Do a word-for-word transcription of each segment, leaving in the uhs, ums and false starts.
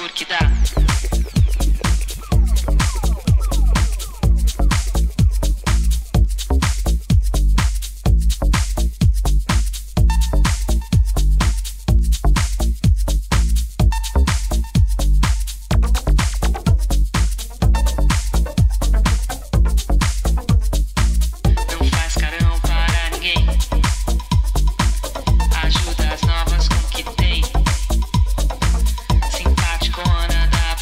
porque dá. Ajuda as novas com o que tem. Simpático, Ana da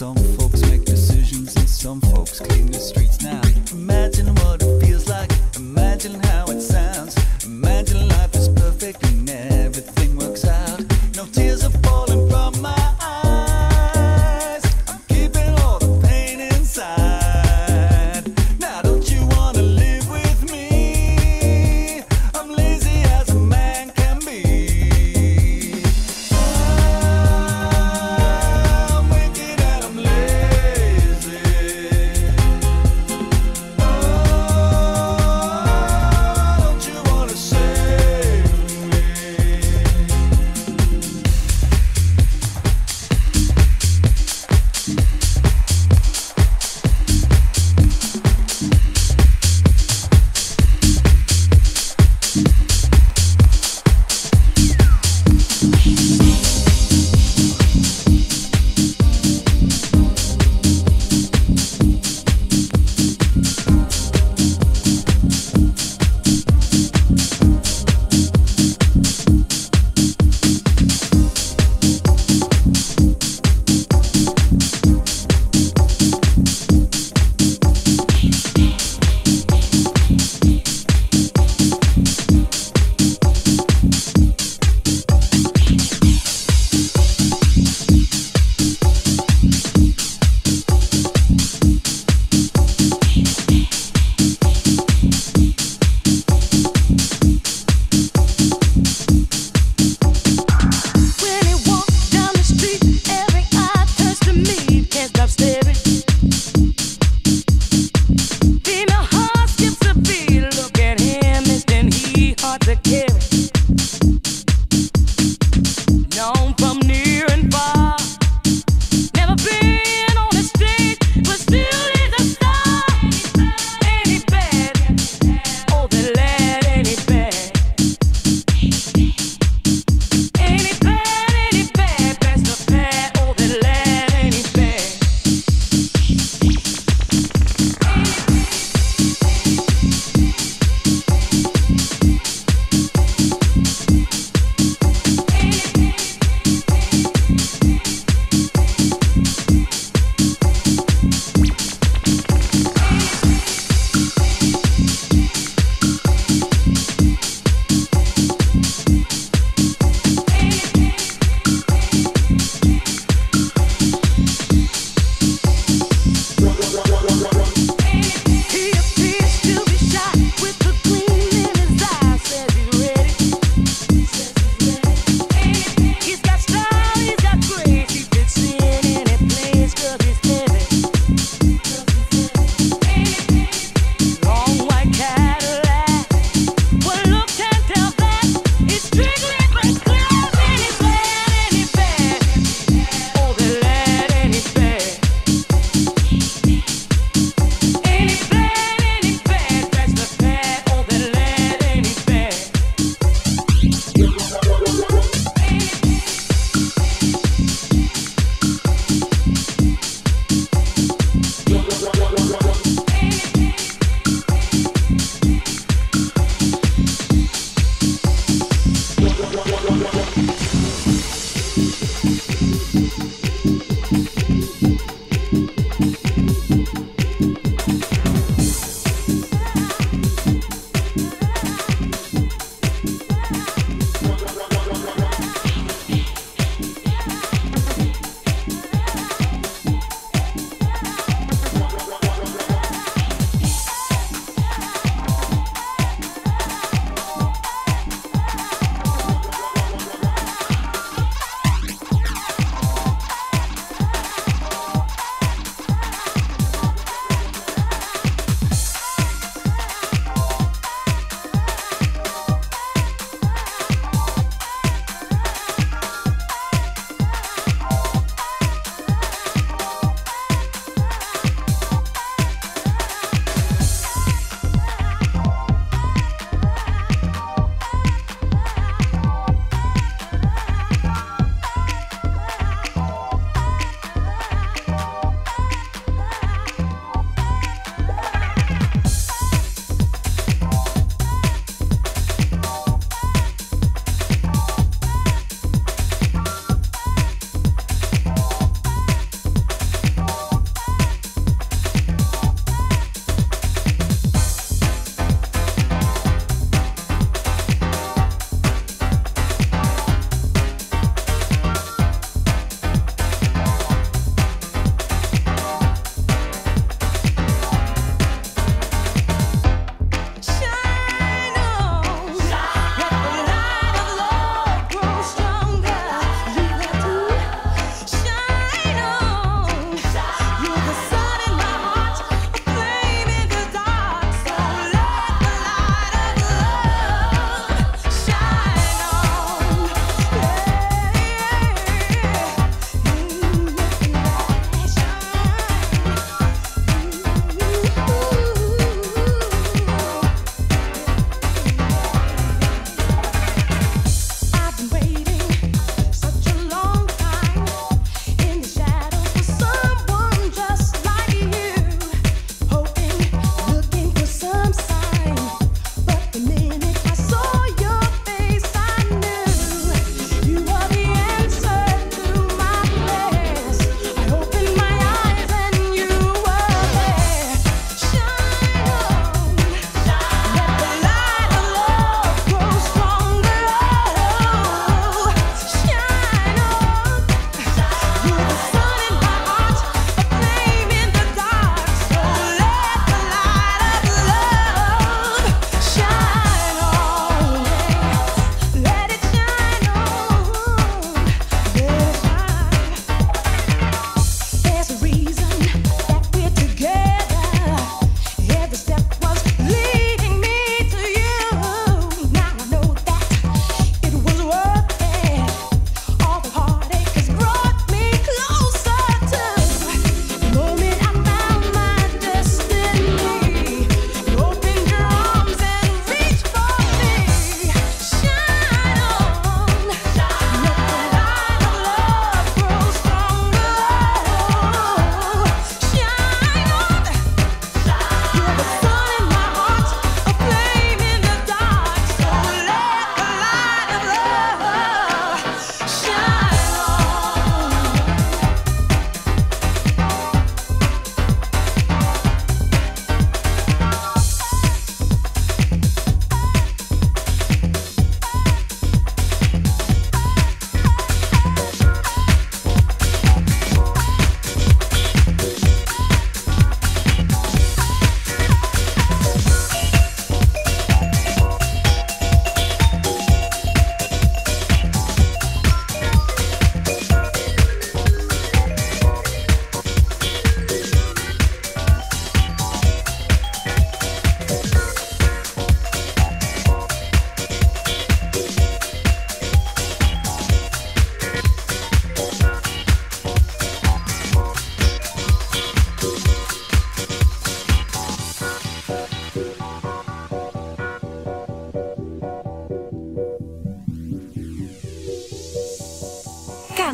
Some folks make decisions and some folks clean the streets now. Imagine what it feels like, imagine how it sounds. Imagine life is perfect and everything works out. No tears are falling from my eyes, I'm keeping all the pain inside. Now don't you wanna live with me? I'm lazy as a man can be. I'm wicked and I'm lazy.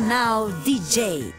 Canal D J.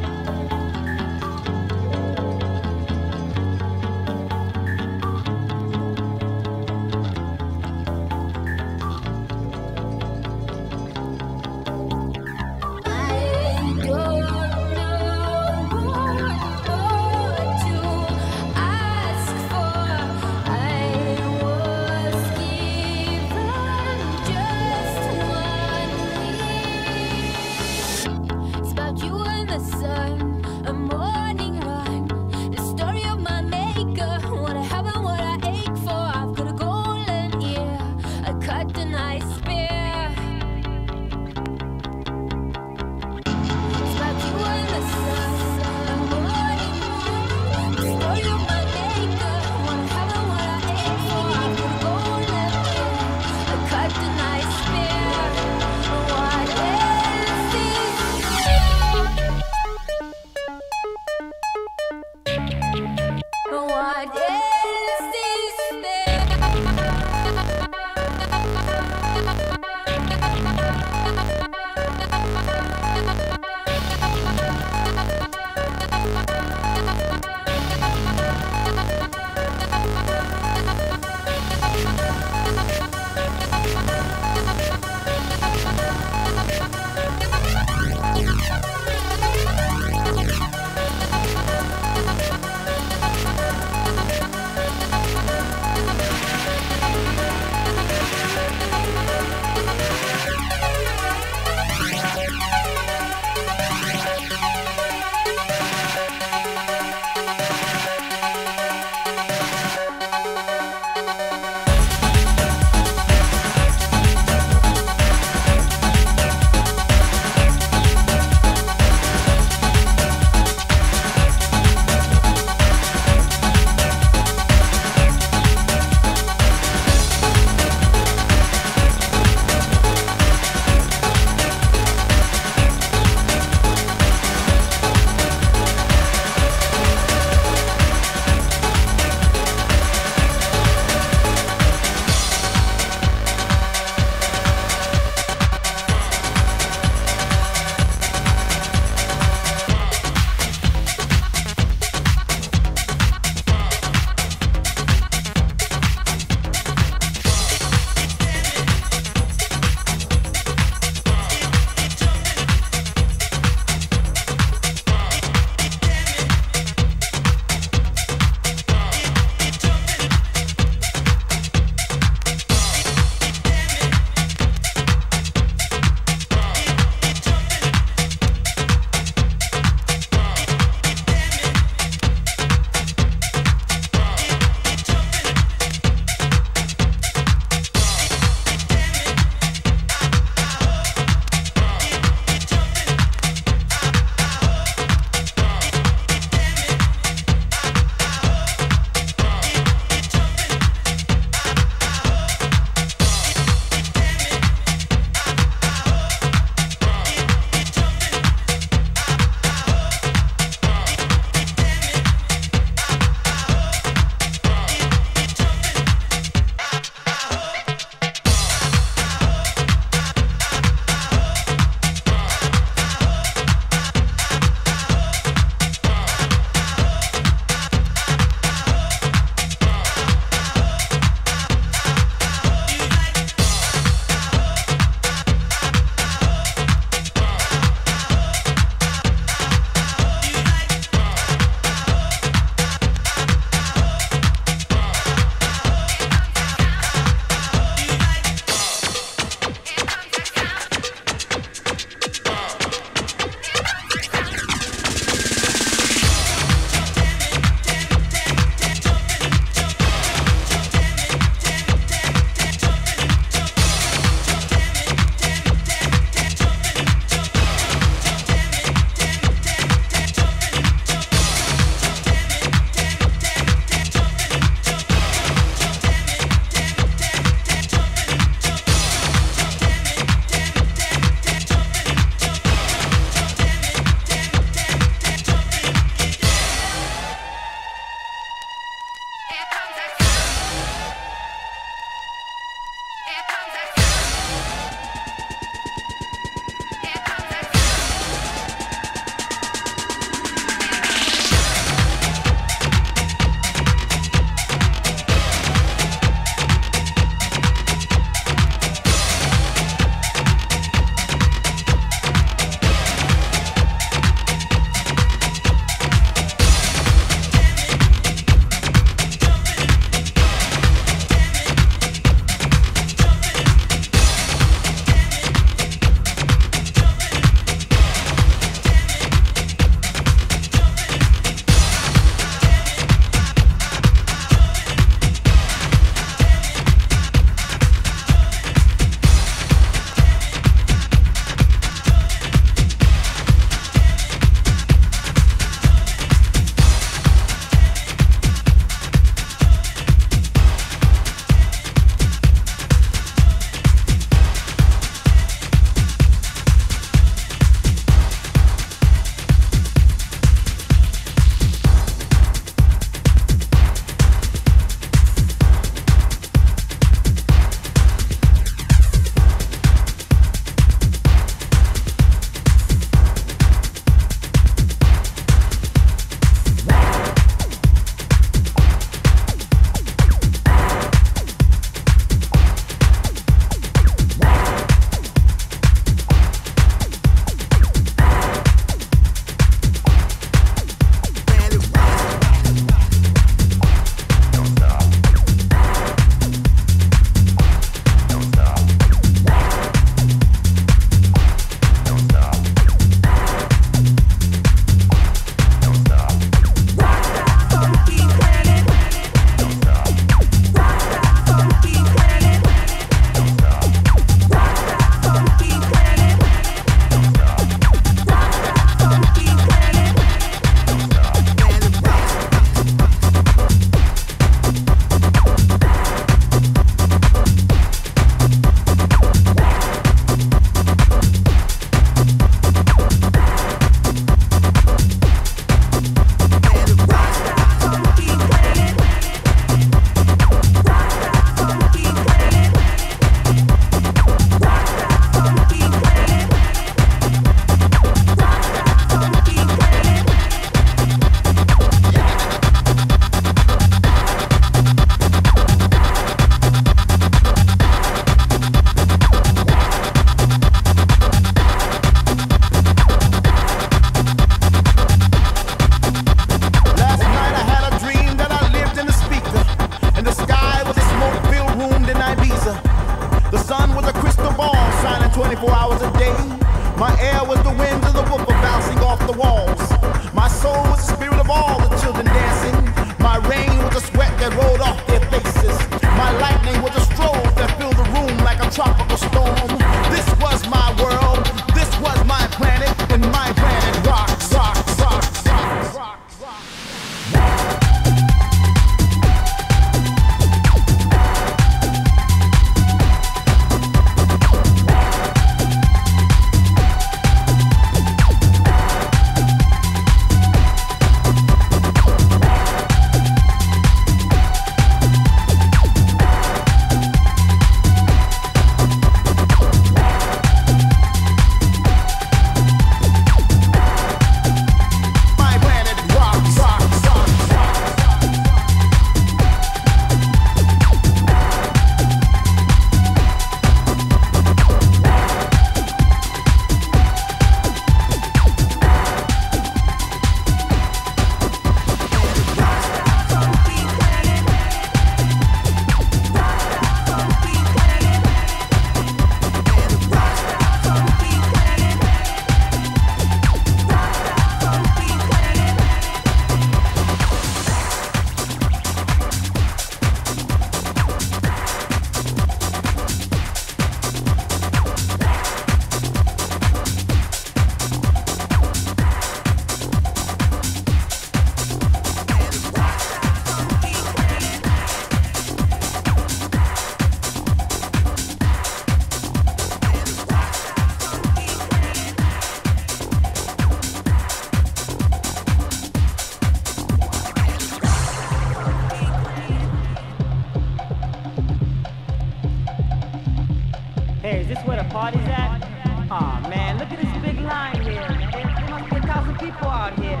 party's at? Aw, oh, man, look at this big line here. There must be a thousand people out here.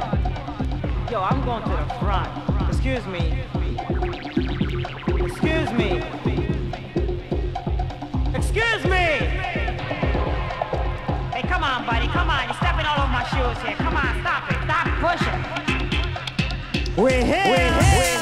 Yo, I'm going to the front. Excuse me. Excuse me. Excuse me! Hey, come on, buddy, come on. You're stepping all over my shoes here. Come on, stop it. Stop pushing. We're here. We're here.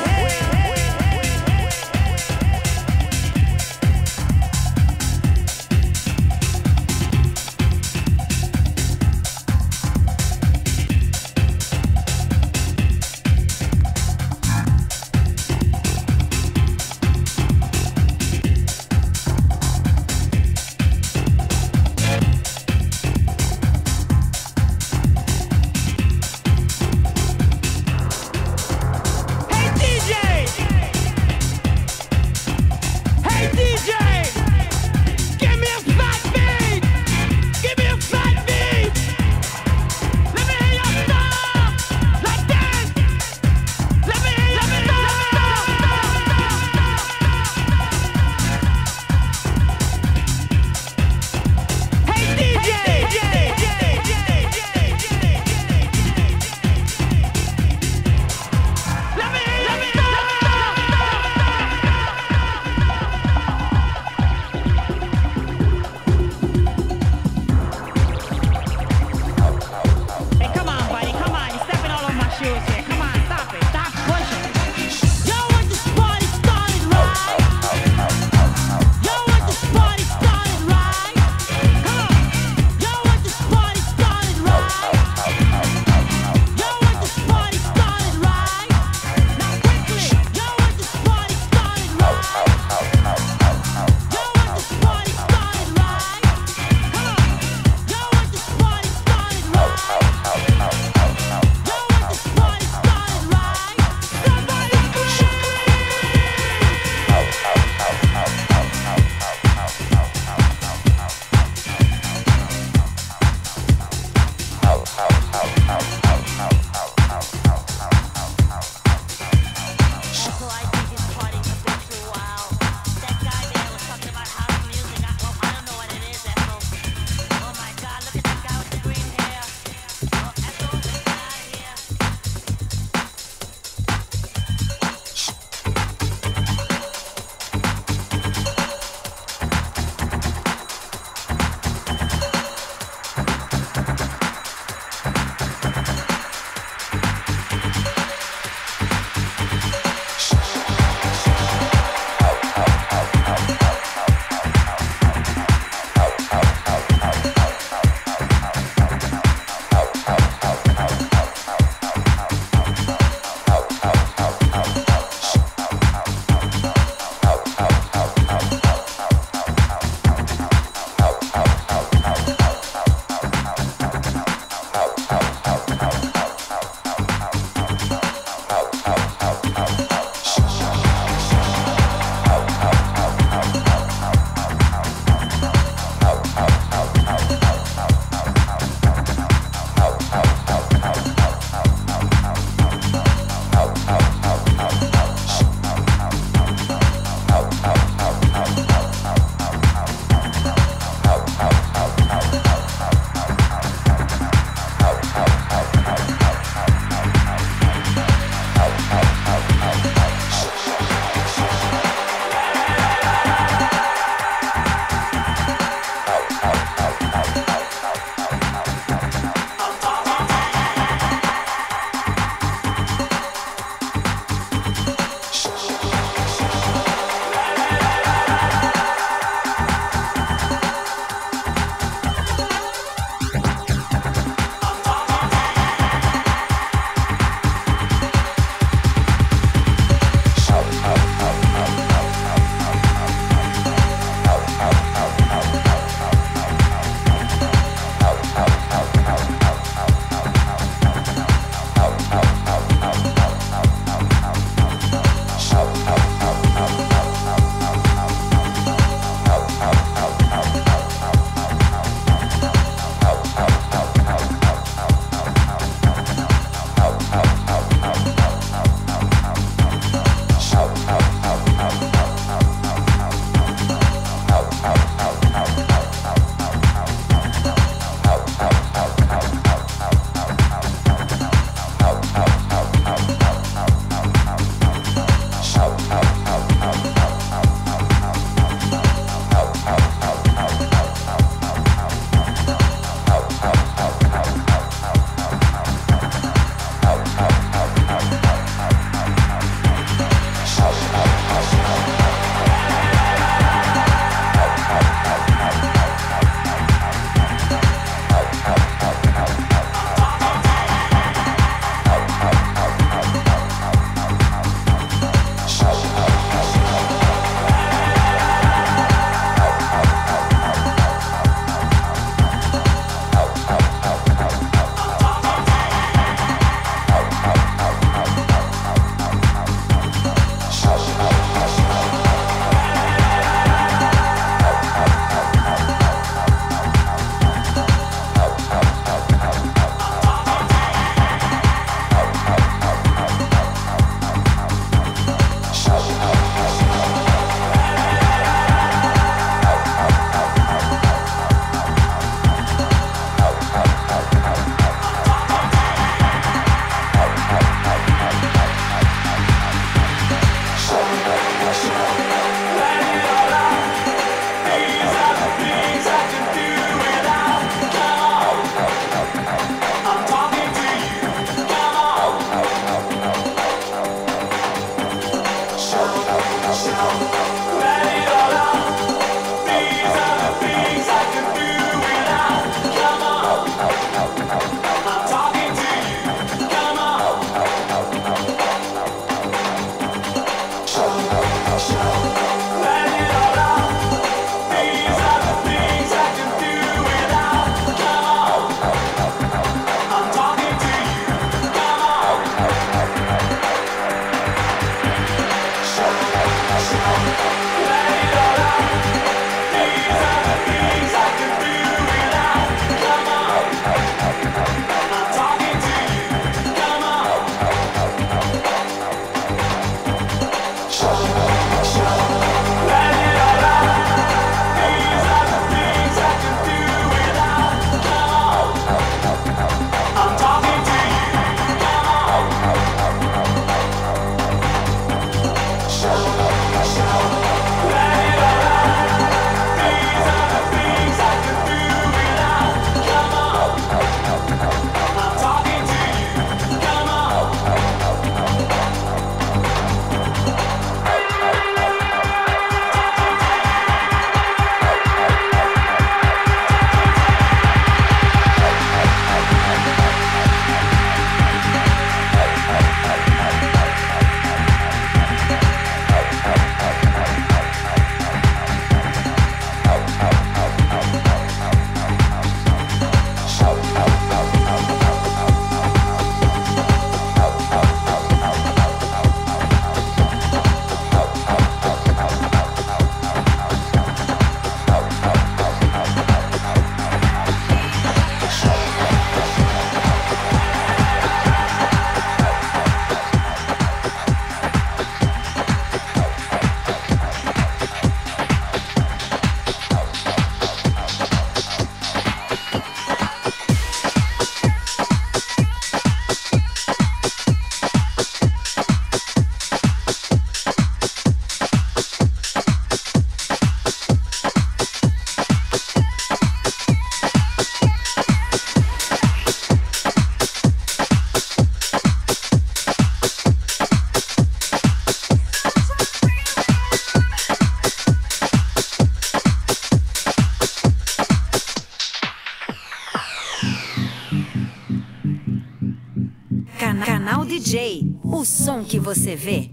Can- Canal D J, o som que você vê.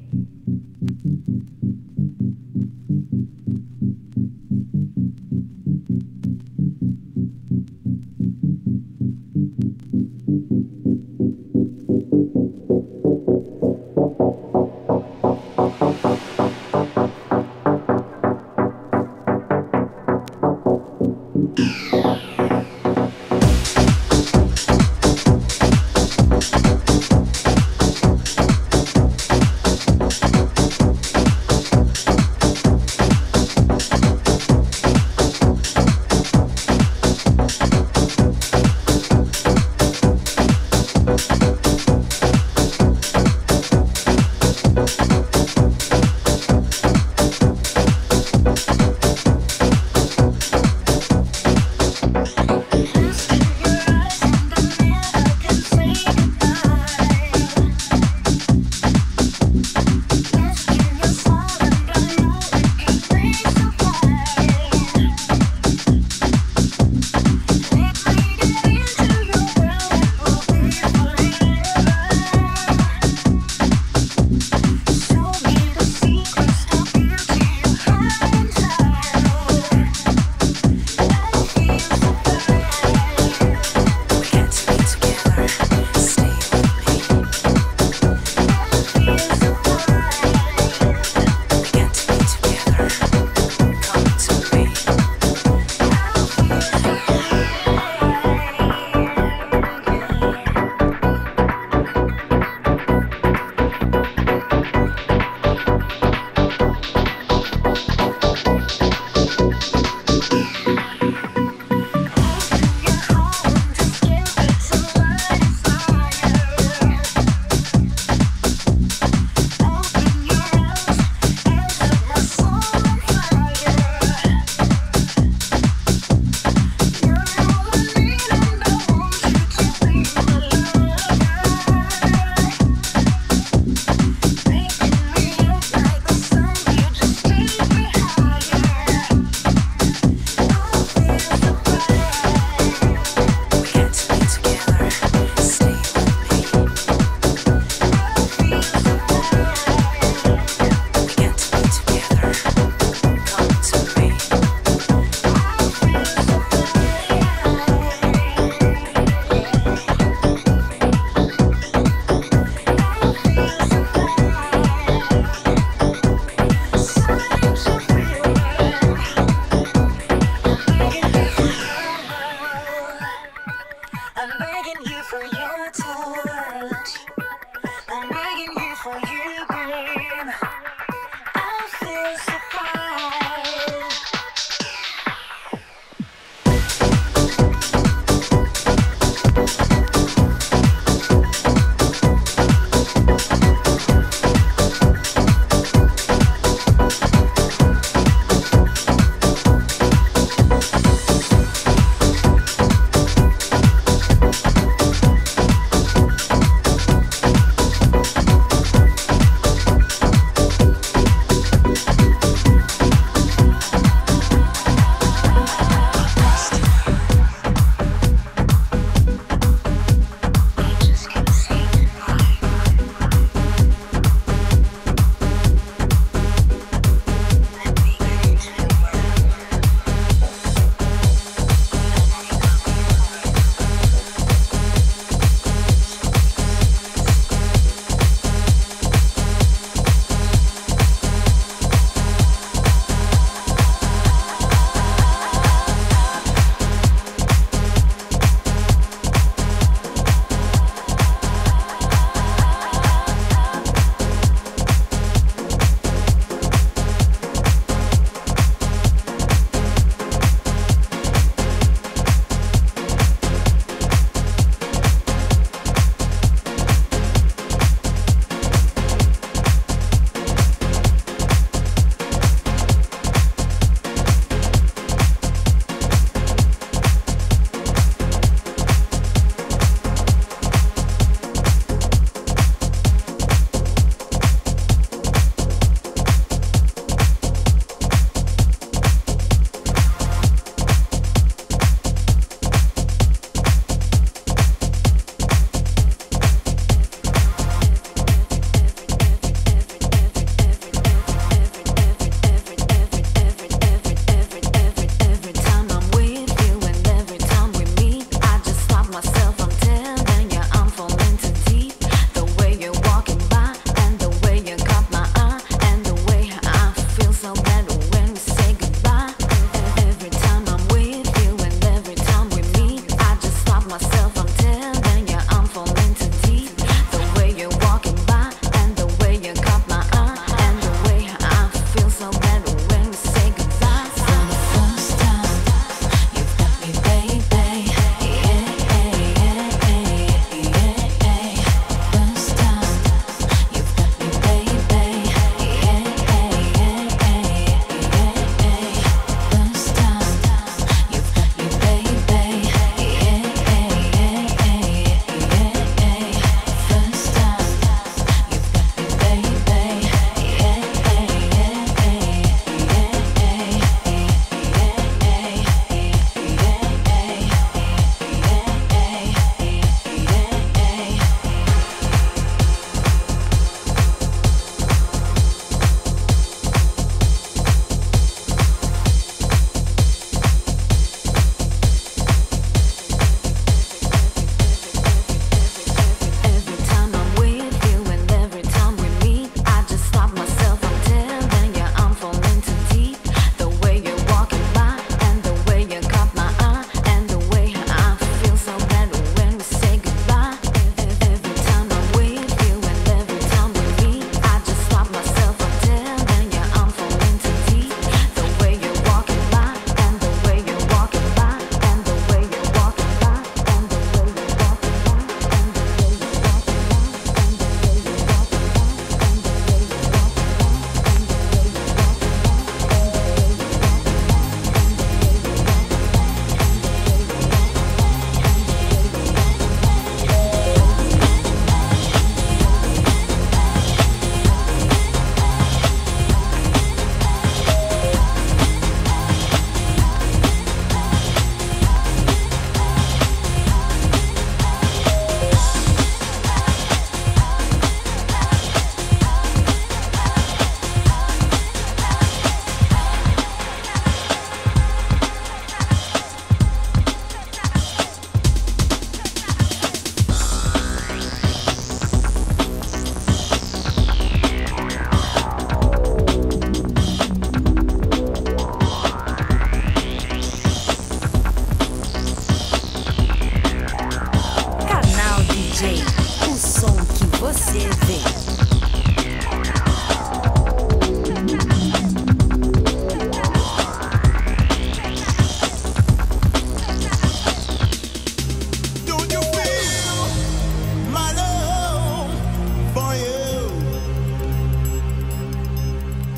for you.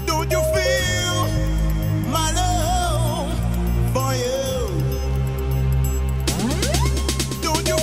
Don't you feel my love for you? You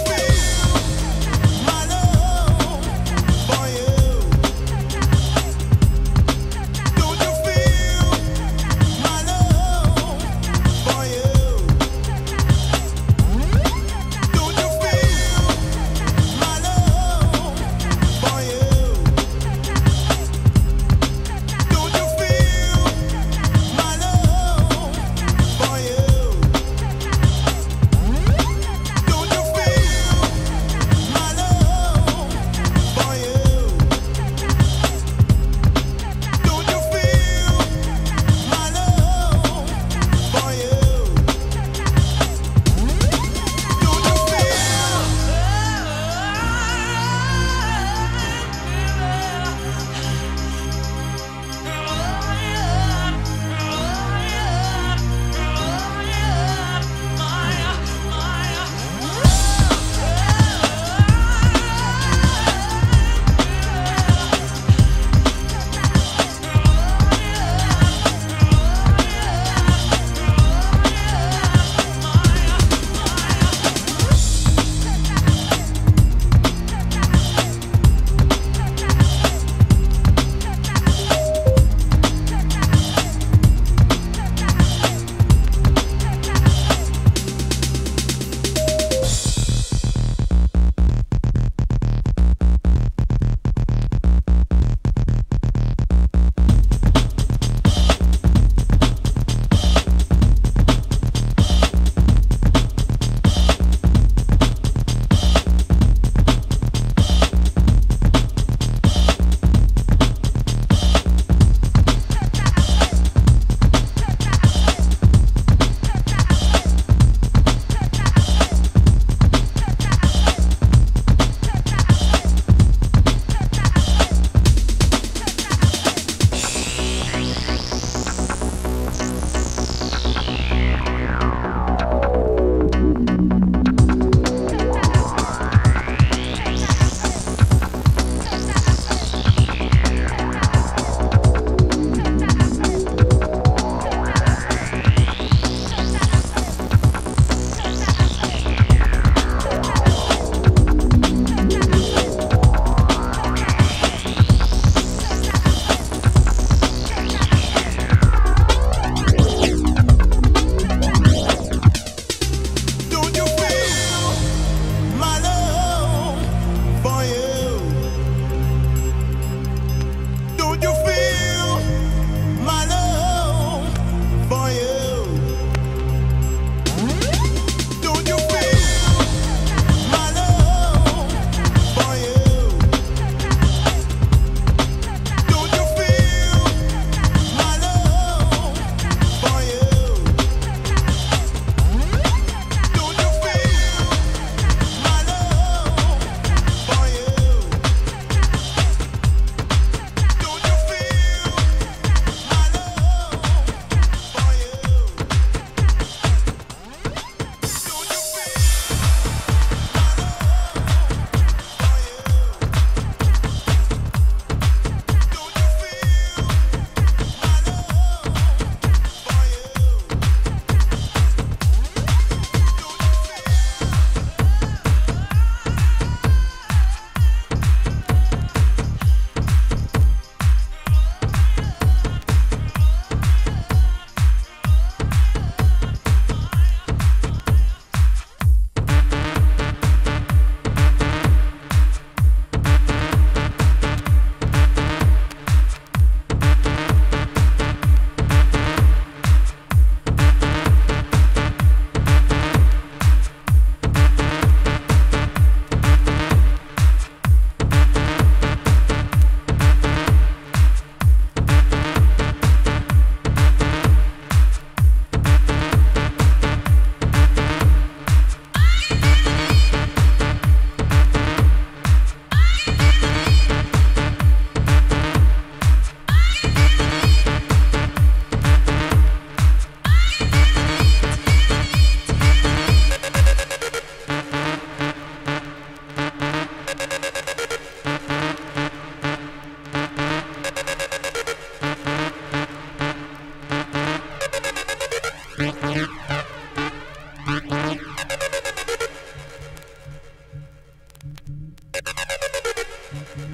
Now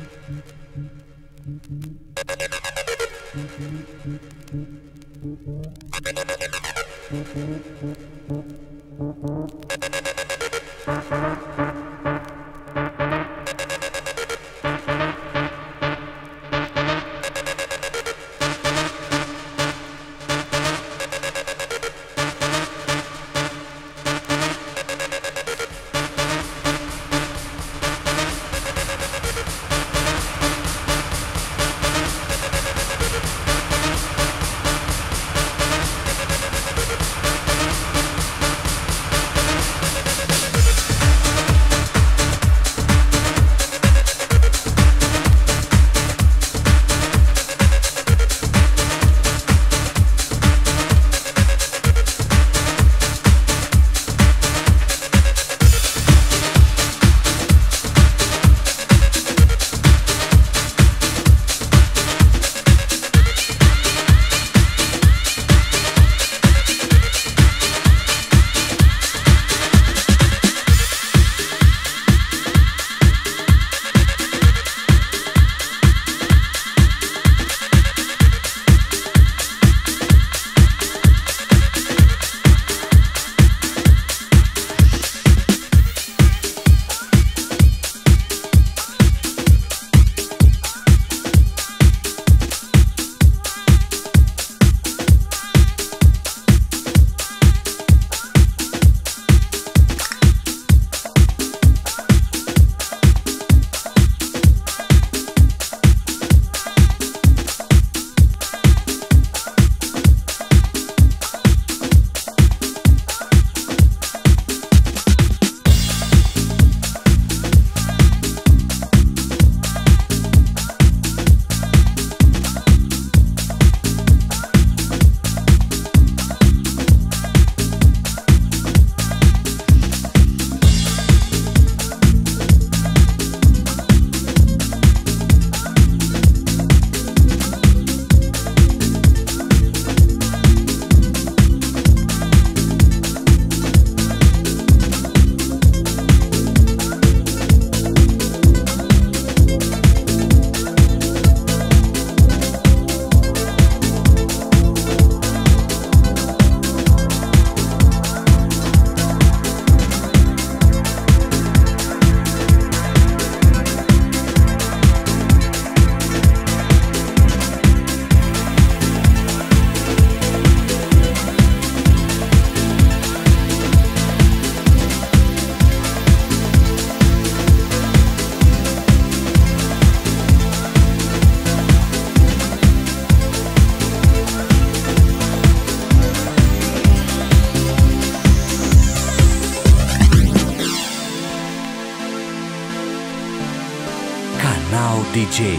D J.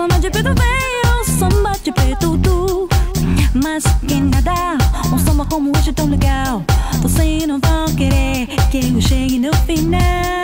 sana cepeda veo, samba cepeto tu. Mas que nada, um samba como este é tão legal. Você não vai querer que eu chegue no final.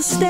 Stay.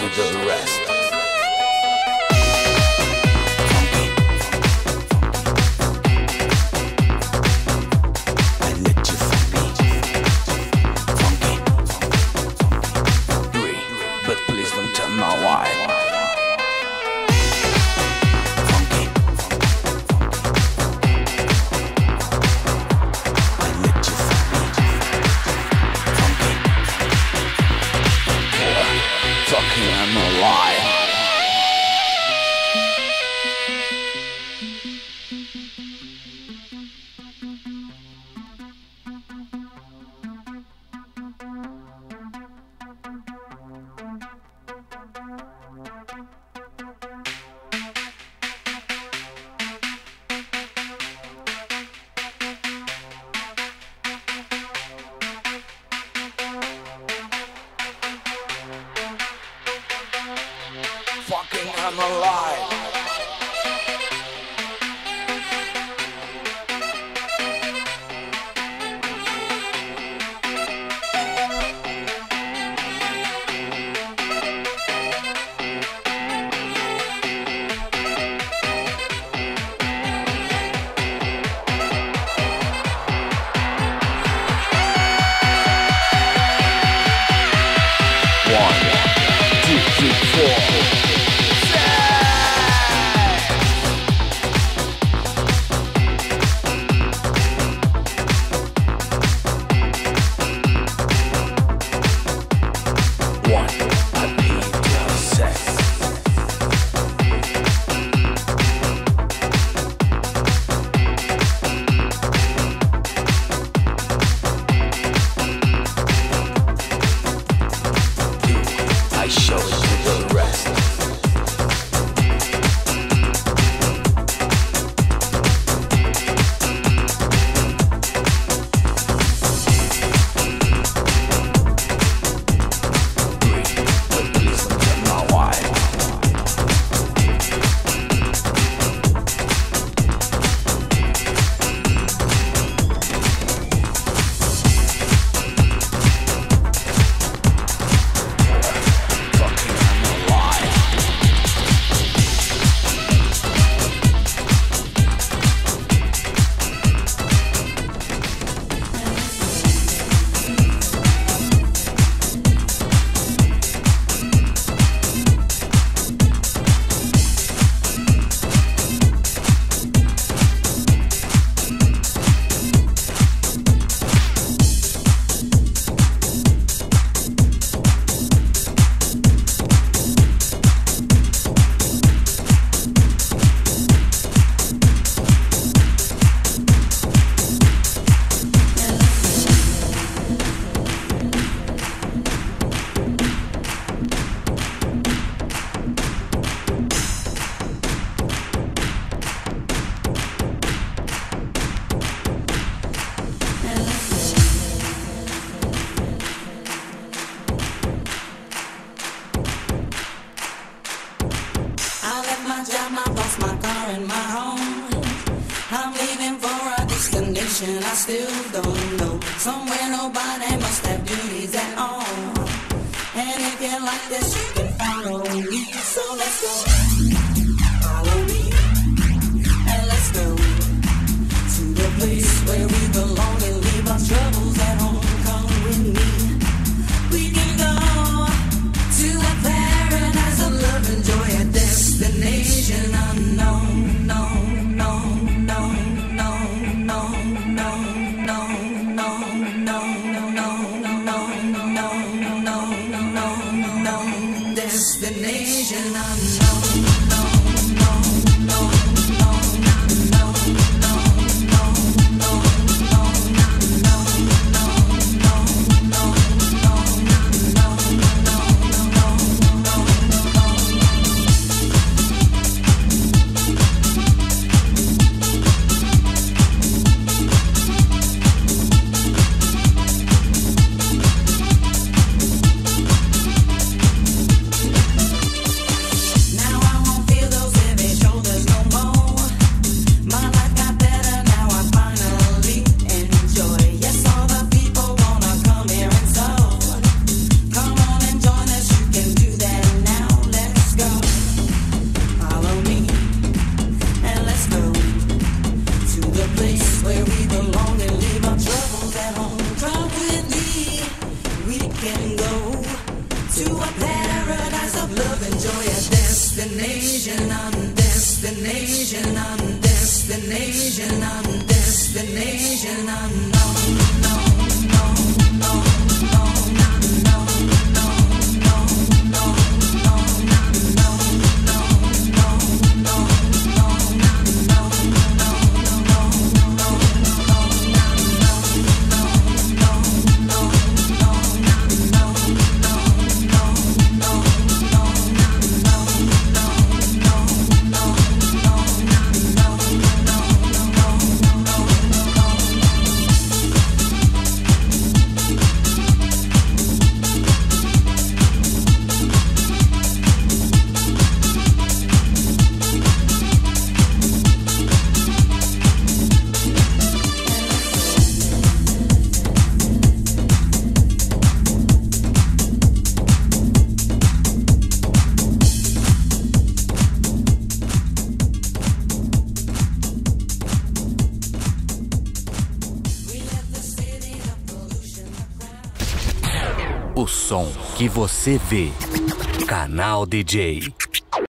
to the rest. I'm alive. I still don't know. Somewhere nobody must have duties at all. And if you like this, you can follow me. So let's go. Follow me. And let's go to the place where we belong and leave our troubles at home. Come with me. We can go to a paradise of love and joy, a destination unknown, known, known, known. destination, I'm destination, I'm destination, I'm destination, I'm no, no, no, no, no, no, no, no, no, no, no, no, no, no, no. O som que você vê. Canal D J.